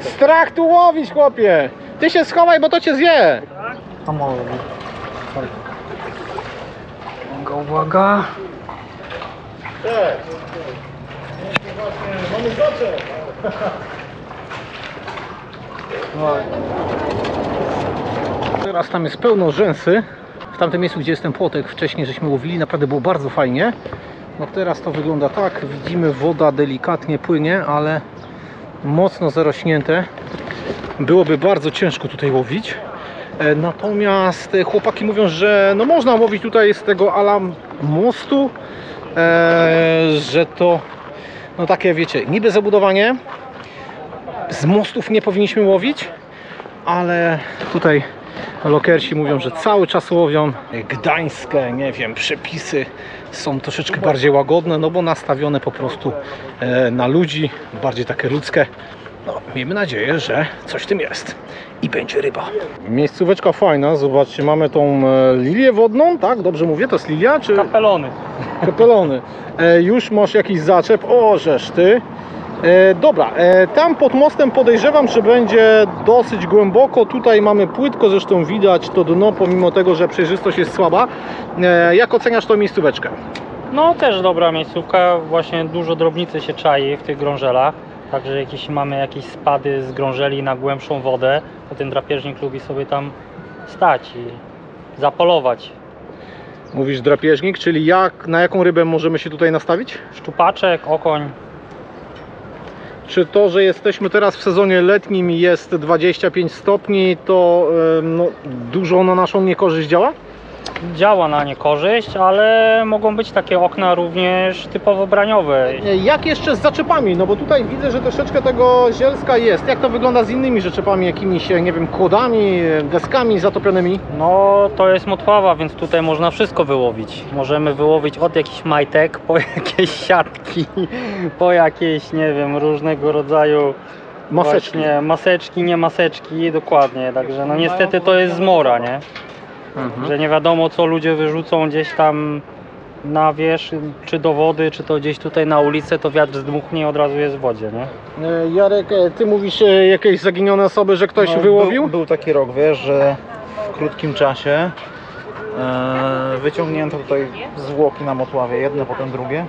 Strach tu łowić, chłopie! Ty się schowaj, bo to cię zje! Uwaga, uwaga! Mamy zacząć! Teraz tam jest pełno rzęsy. W tamtym miejscu, gdzie jest ten płotek, wcześniej żeśmy łowili, naprawdę było bardzo fajnie. No teraz to wygląda tak, widzimy, woda delikatnie płynie, ale mocno zarośnięte. Byłoby bardzo ciężko tutaj łowić. Natomiast chłopaki mówią, że no można łowić tutaj z tego ala mostu, że to no takie, wiecie, niby zabudowanie. Z mostów nie powinniśmy łowić, ale tutaj lokersi mówią, że cały czas łowią. Gdańskie, nie wiem, przepisy są troszeczkę bardziej łagodne, no bo nastawione po prostu na ludzi, bardziej takie ludzkie. No, miejmy nadzieję, że coś w tym jest i będzie ryba. Miejscóweczka fajna, zobaczcie, mamy tą lilię wodną, tak? Dobrze mówię, to jest lilia czy... Kapelony. Kapelony. Już masz jakiś zaczep, o żeż ty. Dobra, tam pod mostem podejrzewam, że będzie dosyć głęboko. Tutaj mamy płytko, zresztą widać to dno, pomimo tego, że przejrzystość jest słaba. Jak oceniasz tą miejscóweczkę? No też dobra miejscówka, właśnie dużo drobnicy się czai w tych grążelach. Także jeśli mamy jakieś spady z grążeli na głębszą wodę, to ten drapieżnik lubi sobie tam stać i zapolować. Mówisz drapieżnik, czyli jak, na jaką rybę możemy się tutaj nastawić? Szczupaczek, okoń. Czy to, że jesteśmy teraz w sezonie letnim i jest 25 stopni, to no, dużo na naszą niekorzyść działa? Działa na niekorzyść, ale mogą być takie okna również typowo braniowe. Jak jeszcze z zaczepami? No bo tutaj widzę, że troszeczkę tego zielska jest. Jak to wygląda z innymi zaczepami, jakimiś, nie wiem, kłodami, deskami zatopionymi? No to jest Motława, więc tutaj można wszystko wyłowić. Możemy wyłowić od jakichś majtek, po jakieś siatki, po jakieś, nie wiem, różnego rodzaju... Maseczki. Właśnie, maseczki, nie maseczki, dokładnie. Także no niestety to jest zmora, nie? Mhm. Że nie wiadomo co ludzie wyrzucą gdzieś tam na wierzch, czy do wody, czy to gdzieś tutaj na ulicę, to wiatr zdmuchnie i od razu jest w wodzie, nie? Jarek, ty mówisz jakieś zaginione osoby, że ktoś no, wyłowił? Był taki rok, wiesz, że w krótkim czasie wyciągnięto tutaj zwłoki na Motławie, jedne, potem drugie.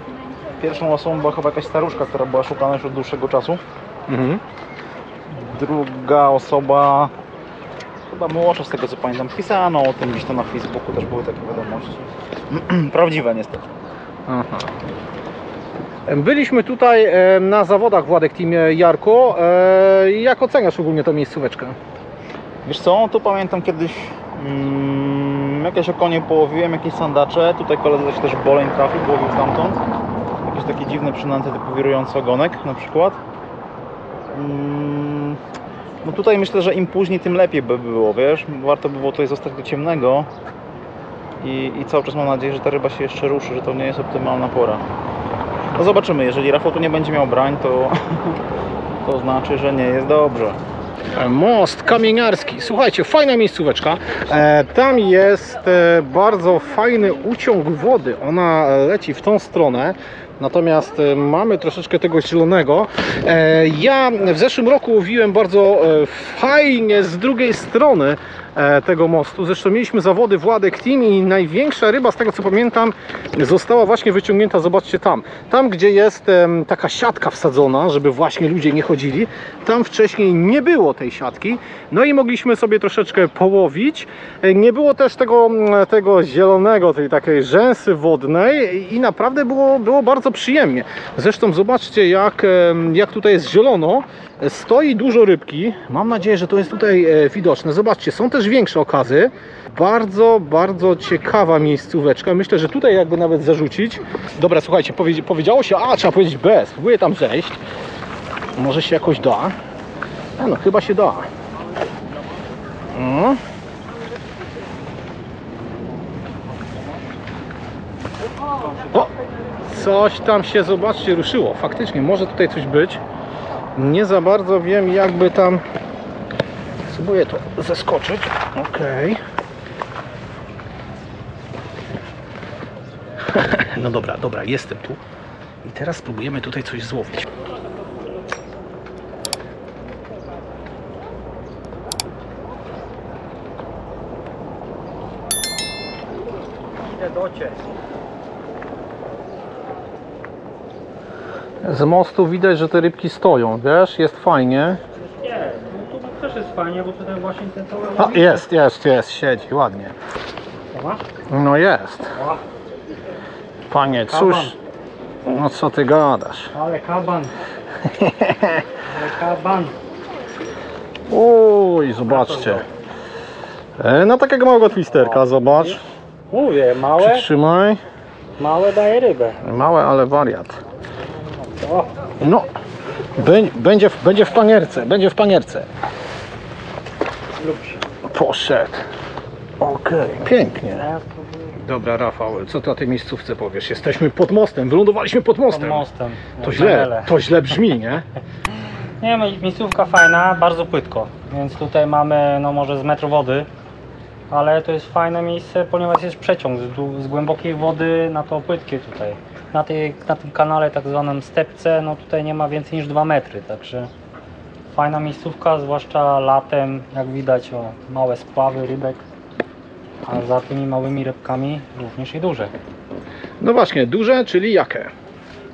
Pierwszą osobą była chyba jakaś staruszka, która była szukana już od dłuższego czasu. Mhm. Druga osoba... Chyba młodsza, z tego co pamiętam, pisano o tym gdzieś to na Facebooku, też były takie wiadomości. Prawdziwe niestety. Aha. Byliśmy tutaj na zawodach Władek Team, Jarko. Jak oceniasz ogólnie tą miejscóweczkę? Wiesz co, tu pamiętam kiedyś jakieś okonie połowiłem, jakieś sandacze. Tutaj koledzy się też boleń trafił, połowił stamtąd. Jakieś takie dziwne przynęty typu wirujący ogonek na przykład. No tutaj myślę, że im później, tym lepiej by było, wiesz? Warto by było tutaj zostać do ciemnego i cały czas mam nadzieję, że ta ryba się jeszcze ruszy, że to nie jest optymalna pora. No zobaczymy, jeżeli Rafał tu nie będzie miał brań, to znaczy, że nie jest dobrze. Most kamieniarski, słuchajcie, fajna miejscóweczka. Tam jest bardzo fajny uciąg wody, ona leci w tą stronę. Natomiast mamy troszeczkę tego zielonego. Ja w zeszłym roku łowiłem bardzo fajnie z drugiej strony tego mostu. Zresztą mieliśmy zawody Władek Team i największa ryba, z tego co pamiętam, została właśnie wyciągnięta, zobaczcie tam. Tam, gdzie jest taka siatka wsadzona, żeby właśnie ludzie nie chodzili. Tam wcześniej nie było tej siatki. No i mogliśmy sobie troszeczkę połowić. Nie było też tego zielonego, tej takiej rzęsy wodnej i naprawdę było bardzo przyjemnie. Zresztą zobaczcie jak tutaj jest zielono, stoi dużo rybki, mam nadzieję, że to jest tutaj widoczne. Zobaczcie, są też większe okazy. Bardzo, bardzo ciekawa miejscóweczka. Myślę, że tutaj jakby nawet zarzucić. Dobra, słuchajcie, powiedziało się A, trzeba powiedzieć B, spróbuję tam zejść. Może się jakoś da. No chyba się da. No. O! Coś tam się, zobaczcie, ruszyło. Faktycznie, może tutaj coś być. Nie za bardzo wiem, jakby tam... Spróbuję to zeskoczyć. Okej. No dobra, jestem tu. I teraz spróbujemy tutaj coś złowić. idę dociec. Z mostu widać, że te rybki stoją, wiesz, jest fajnie. Nie, no tu też jest fajnie, bo tutaj właśnie ten cały... A, jest, siedzi, ładnie. No jest. Panie, cóż, no co ty gadasz? Ale kaban. Ale kaban. Uj, zobaczcie. No takiego małego twisterka, zobacz. Mówię, małe. Przytrzymaj. Małe daje rybę. Małe, ale wariat. No, będzie w panierce. Poszedł. Okej, pięknie. Dobra, Rafał, co ty o tej miejscówce powiesz? Jesteśmy pod mostem, wylądowaliśmy pod mostem. To źle brzmi, nie? Nie, miejscówka fajna, bardzo płytko, więc tutaj mamy no może z metr wody, ale to jest fajne miejsce, ponieważ jest przeciąg z głębokiej wody na to płytkie tutaj. Na tym kanale, tak zwanym stepce, no tutaj nie ma więcej niż 2 metry, także fajna miejscówka, zwłaszcza latem, jak widać, o, małe spławy rybek, a za tymi małymi rybkami również i duże. No właśnie, duże, czyli jakie?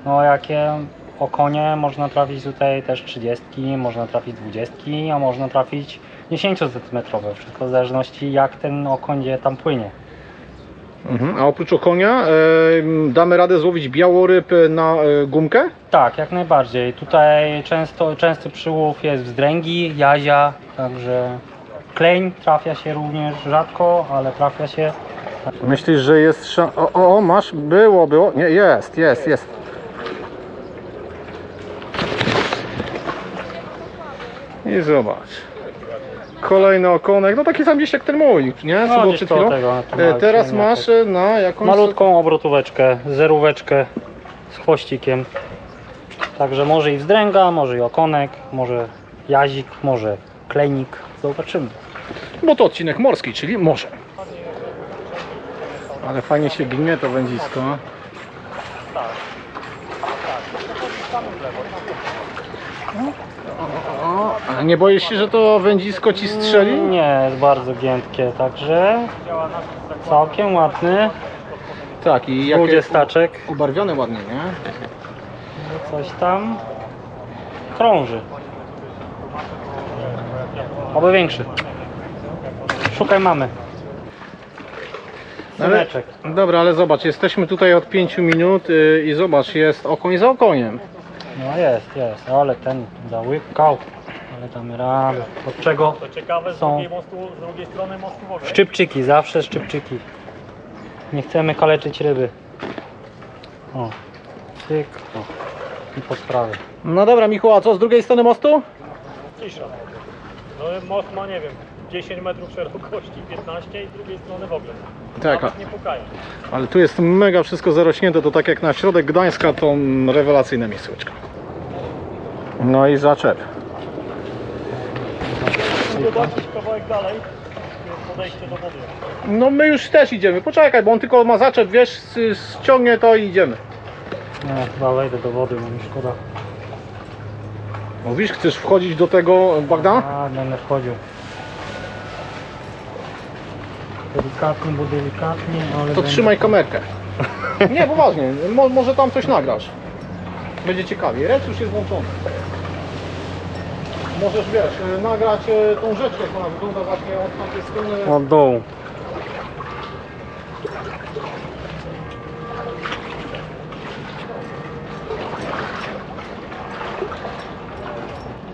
No jakie? Okonie można trafić tutaj też 30, można trafić 20, a można trafić 10 cm, wszystko w zależności jak ten okoń tam płynie. A oprócz okonia damy radę złowić białoryb na gumkę? Tak, jak najbardziej. Tutaj częsty przyłów jest wzdręgi, jazia, także kleń trafia się również rzadko, ale trafia się. Myślisz, że jest szansa? O, masz? Było. Nie, jest. I zobacz. Kolejny okonek, no taki sam gdzieś jak ten mój, nie? Co no, przed chwilą? Teraz masz na jakąś... malutką obrotóweczkę, zeróweczkę z chwościkiem. Także może i wzdręga, może i okonek, może jazik, może klejnik. Zobaczymy. Bo to odcinek morski, czyli morze. Ale fajnie się ginie to wędzisko. A nie boisz się, że to wędzisko ci strzeli? Nie, jest bardzo giętkie, także całkiem ładny. Tak, i jak staczek. Ubarwiony ładnie, nie? Coś tam krąży. Oby większy. Szukaj mamy. Syneczek. Dobra, ale zobacz, jesteśmy tutaj od 5 minut i zobacz, jest okoń za okoniem. No jest, ale ten załykał. Ale damy radę. Od czego to ciekawe, są z drugiej strony mostu wody. Szczypczyki, zawsze szczypczyki. Nie chcemy kaleczyć ryby. O, cyk, o. I po sprawie. No dobra, Michu, a co z drugiej strony mostu? Cisza. No most ma, nie wiem, 10 metrów szerokości, 15 i z drugiej strony w ogóle. Tak, nie pukają. Ale tu jest mega wszystko zarośnięte, to tak jak na środek Gdańska, to rewelacyjne miejscóweczka. No i zaczep. Zobaczyć kawałek dalej, podejście do wody. No my już też idziemy, poczekaj, bo on tylko ma zaczep, wiesz, ściągnie to i idziemy. Nie, dalej do wody, bo mi szkoda. Mówisz, chcesz wchodzić do tego bagna? A, będę wchodził. Delikatnie, bo delikatnie, ale... To będę... trzymaj kamerkę. Nie, poważnie, może tam coś nagrasz. Będzie ciekawie, ręcz już jest włączony. Możesz, wiesz, nagrać tą rzecz, jak ona wygląda właśnie od tamtej strony. Od dołu.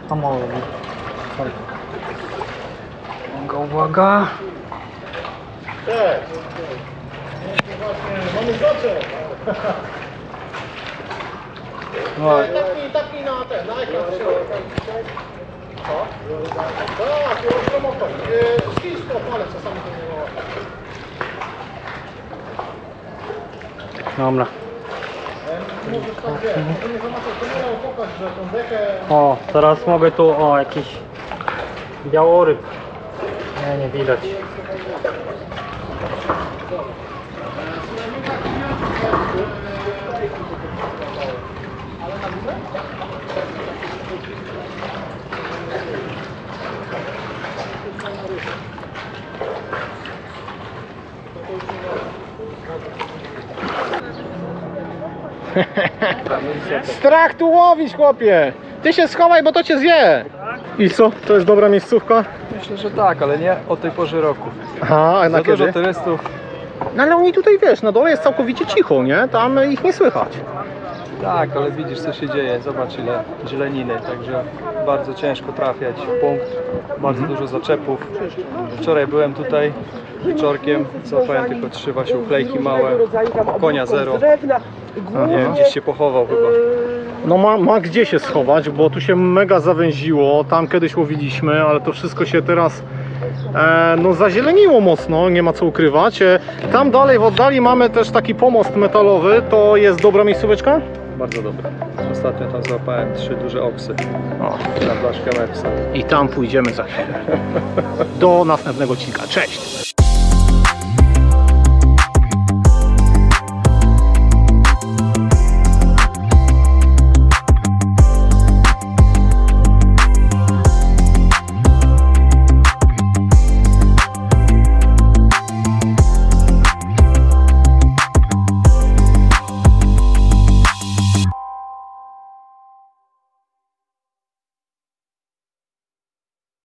A mało. Uwaga. Cześć. Mamy zaczep. Taki na ten, na ekran. Dobra. O, teraz mogę tu, o, jakiś białoryb. Nie widać. Strach tu łowić, chłopie! Ty się schowaj, bo to cię zje! I co? To jest dobra miejscówka? Myślę, że tak, ale nie o tej porze roku. Aha, a na kiedy? Za dużo turystów. No ale oni tutaj, wiesz, na dole jest całkowicie cicho, nie? Tam ich nie słychać. Tak, ale widzisz co się dzieje, zobacz ile zieleniny, także bardzo ciężko trafiać w punkt, bardzo dużo zaczepów. Wczoraj byłem tutaj wieczorkiem, złapałem tylko 3 właśnie uklejki małe, konia 0. Nie wiem, gdzieś się pochował chyba. No ma gdzie się schować, bo tu się mega zawęziło, tam kiedyś łowiliśmy, ale to wszystko się teraz no zazieleniło mocno, nie ma co ukrywać. Tam dalej w oddali mamy też taki pomost metalowy, to jest dobra miejscóweczka? Bardzo dobra. Ostatnio tam złapałem 3 duże oksy na blaszkę mepsa. I tam pójdziemy za chwilę. Do następnego odcinka, cześć!